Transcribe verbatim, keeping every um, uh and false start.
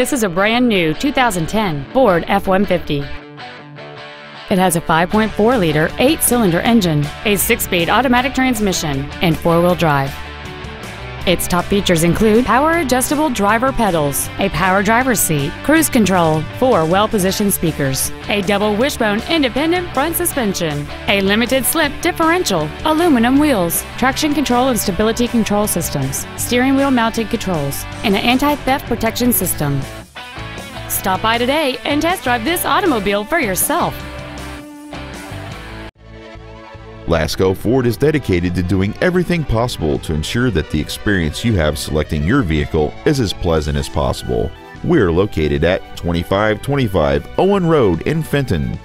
This is a brand new two thousand ten Ford F one fifty. It has a five point four liter eight-cylinder engine, a six-speed automatic transmission, and four-wheel drive. Its top features include power-adjustable driver pedals, a power driver's seat, cruise control, four well-positioned speakers, a double wishbone independent front suspension, a limited-slip differential, aluminum wheels, traction control and stability control systems, steering wheel-mounted controls, and an anti-theft protection system. Stop by today and test drive this automobile for yourself. Lasco Ford is dedicated to doing everything possible to ensure that the experience you have selecting your vehicle is as pleasant as possible. We're located at twenty-five twenty-five Owen Road in Fenton.